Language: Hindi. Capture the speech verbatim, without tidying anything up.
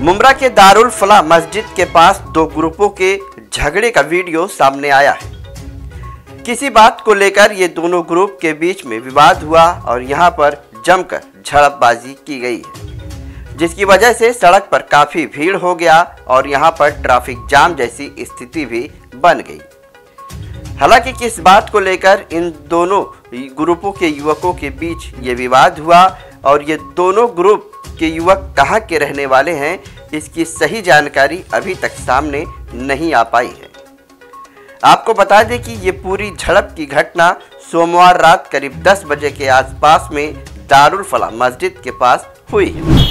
मुंब्रा के दारुल फलाह मस्जिद के पास दो ग्रुपों के झगड़े का वीडियो सामने आया है। किसी बात को लेकर ये दोनों ग्रुप के बीच में विवाद हुआ और यहाँ पर जमकर झड़पबाजी की गई है, जिसकी वजह से सड़क पर काफ़ी भीड़ हो गया और यहाँ पर ट्रैफिक जाम जैसी स्थिति भी बन गई। हालांकि किस बात को लेकर इन दोनों ग्रुपों के युवकों के बीच ये विवाद हुआ और ये दोनों ग्रुप के युवक कहाँ के रहने वाले हैं, इसकी सही जानकारी अभी तक सामने नहीं आ पाई है। आपको बता दें कि ये पूरी झड़प की घटना सोमवार रात करीब दस बजे के आसपास में दारुल फलाह मस्जिद के पास हुई है।